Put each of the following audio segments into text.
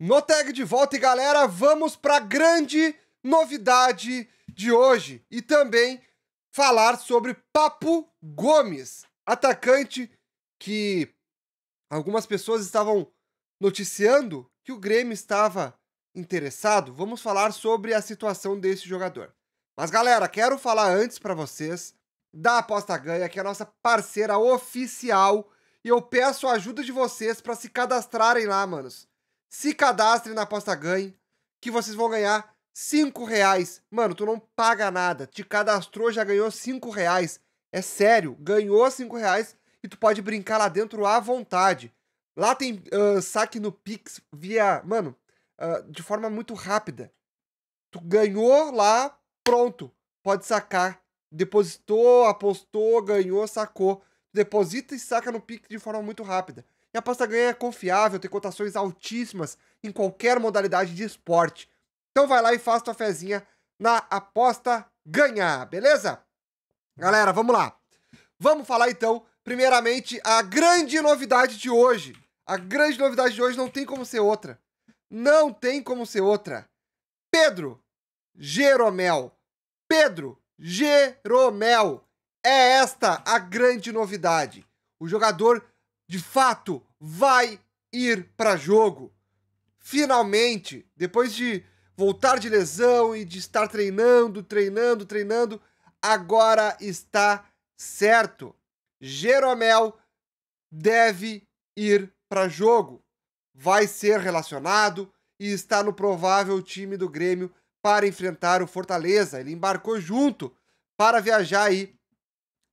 NOTAG de volta e galera, vamos para a grande novidade de hoje e também falar sobre Papu Gómez, atacante que algumas pessoas estavam noticiando que o Grêmio estava interessado. Vamos falar sobre a situação desse jogador. Mas galera, quero falar antes para vocês da Aposta Ganha, que é a nossa parceira oficial, e eu peço a ajuda de vocês para se cadastrarem lá, manos. Se cadastrem na Aposta Ganha, que vocês vão ganhar R$5. Mano, tu não paga nada. Te cadastrou, já ganhou R$5. É sério, ganhou R$5 e tu pode brincar lá dentro à vontade. Lá tem saque no Pix via, mano, de forma muito rápida. Tu ganhou lá, pronto. Pode sacar. Depositou, apostou, ganhou, sacou. Deposita e saca no Pix de forma muito rápida. E a Aposta Ganha é confiável, tem cotações altíssimas em qualquer modalidade de esporte. Então vai lá e faz tua fezinha na Aposta Ganha, beleza? Galera, vamos lá. Vamos falar então, primeiramente, a grande novidade de hoje. A grande novidade de hoje não tem como ser outra. Não tem como ser outra. Pedro Geromel. Pedro Geromel. É esta a grande novidade. O jogador, de fato, vai ir para jogo. Finalmente, depois de voltar de lesão e de estar treinando, agora está certo. Geromel deve ir para jogo. Vai ser relacionado e está no provável time do Grêmio para enfrentar o Fortaleza. Ele embarcou junto para viajar aí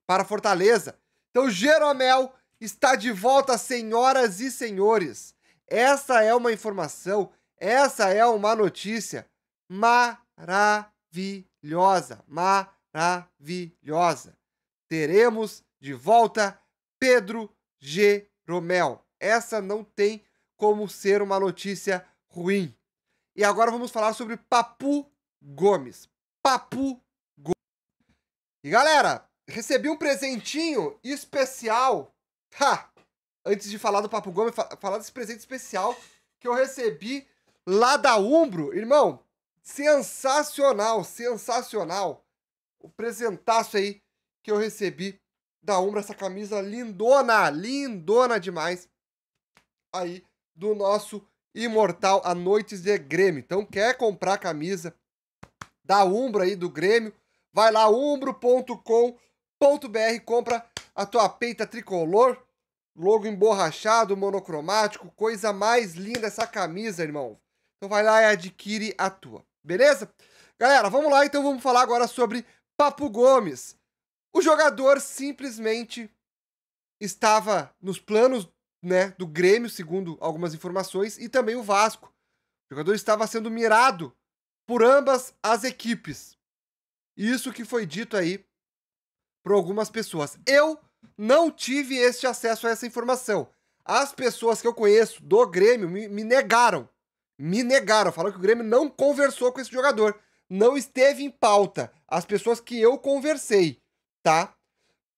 para Fortaleza. Então, Geromel está de volta, senhoras e senhores. Essa é uma informação, essa é uma notícia maravilhosa, maravilhosa. Teremos de volta Pedro Geromel. Essa não tem como ser uma notícia ruim. E agora vamos falar sobre Papu Gómez. Papu Gómez. E galera, recebi um presentinho especial. Ha! Antes de falar do Papu Gómez, falar desse presente especial que eu recebi lá da Umbro. Irmão, sensacional, sensacional. O presentaço aí que eu recebi da Umbro, essa camisa lindona, lindona demais. Aí, do nosso imortal A Noites de Grêmio. Então, quer comprar a camisa da Umbro aí, do Grêmio? Vai lá, umbro.com.br, compra a tua peita tricolor, logo emborrachado, monocromático, coisa mais linda essa camisa, irmão. Então vai lá e adquire a tua, beleza? Galera, vamos lá, então vamos falar agora sobre Papu Gómez. O jogador simplesmente estava nos planos, né, do Grêmio, segundo algumas informações, e também o Vasco. O jogador estava sendo mirado por ambas as equipes. Isso que foi dito aí por algumas pessoas. Eu não tive este acesso a essa informação. As pessoas que eu conheço do Grêmio me negaram. Me negaram, falaram que o Grêmio não conversou com esse jogador. Não esteve em pauta. As pessoas que eu conversei, tá?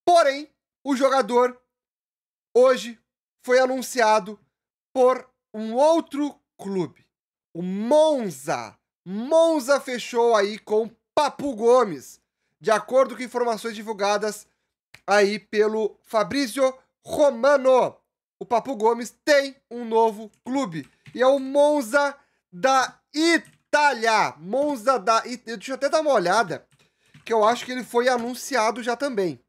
Porém, o jogador hoje foi anunciado por um outro clube. O Monza. Monza fechou aí com Papu Gómez, de acordo com informações divulgadas aí pelo Fabrizio Romano. O Papu Gómez tem um novo clube, e é o Monza da Itália. Monza da Itália. Deixa eu até dar uma olhada, que eu acho que ele foi anunciado já também.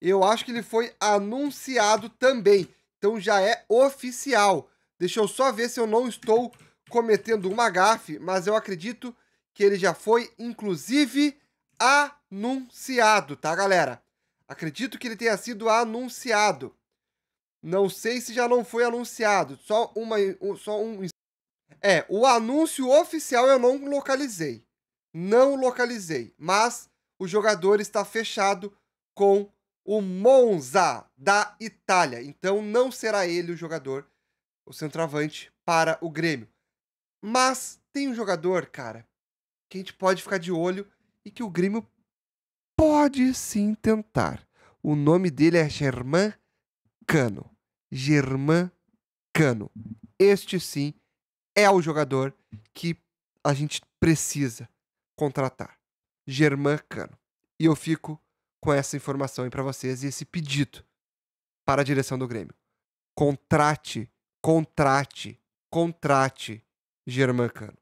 Eu acho que ele foi anunciado também. Então já é oficial. Deixa eu só ver se eu não estou cometendo uma gafe, mas eu acredito que ele já foi, inclusive, anunciado, tá, galera? Acredito que ele tenha sido anunciado. Não sei se já não foi anunciado. Só um... É, o anúncio oficial eu não localizei. Não localizei. Mas o jogador está fechado com o Monza da Itália. Então não será ele o jogador, o centroavante, para o Grêmio. Mas tem um jogador, cara, que a gente pode ficar de olho e que o Grêmio pode sim tentar. O nome dele é Germán Cano. Germán Cano. Este sim é o jogador que a gente precisa contratar. Germán Cano. E eu fico com essa informação aí pra vocês e esse pedido para a direção do Grêmio. Contrate, contrate, contrate Germán Cano.